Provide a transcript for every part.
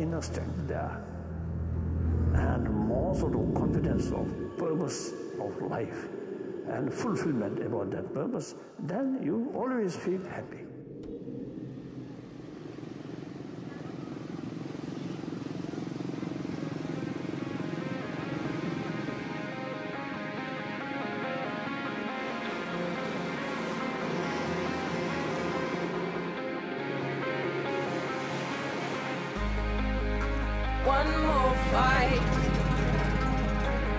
inner strength there, and more sort of confidence of purpose of life and fulfillment about that purpose, then you always feel happy. One more fight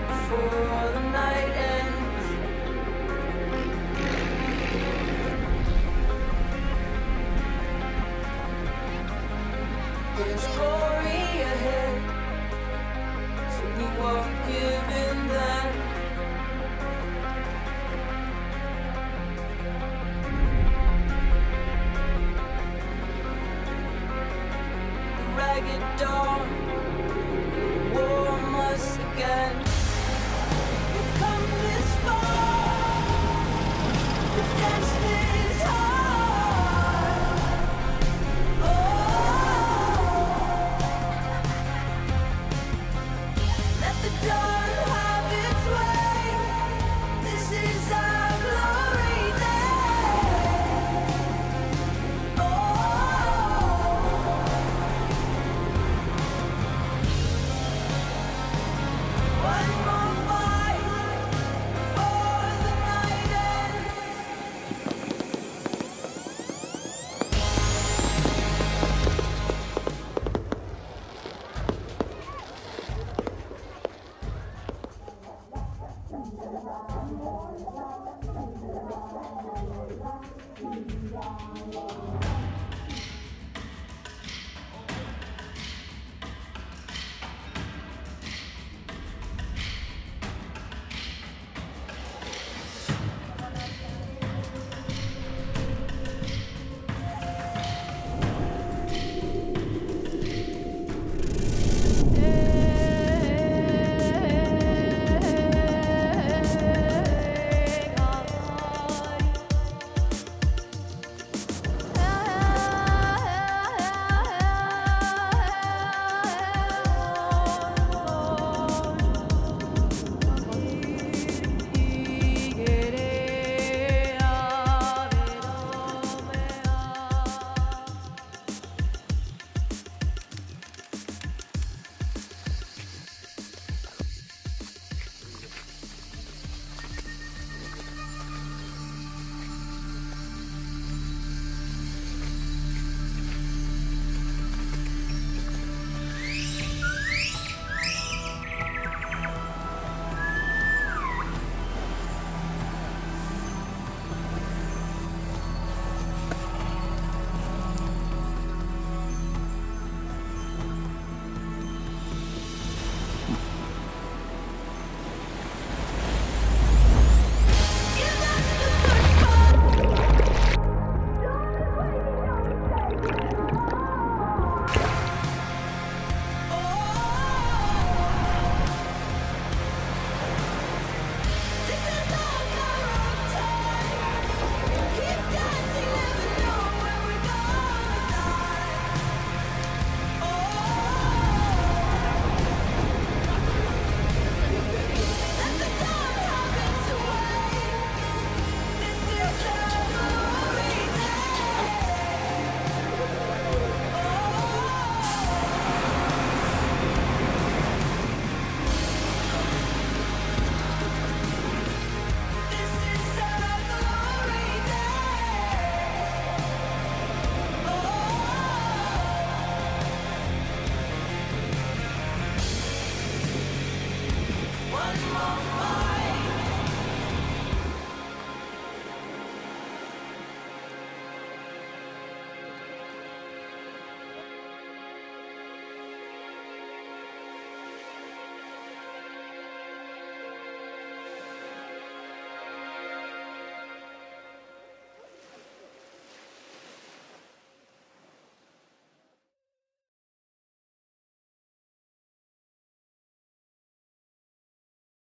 before the night ends. There's glory ahead, so we won't give in then. The ragged dawn.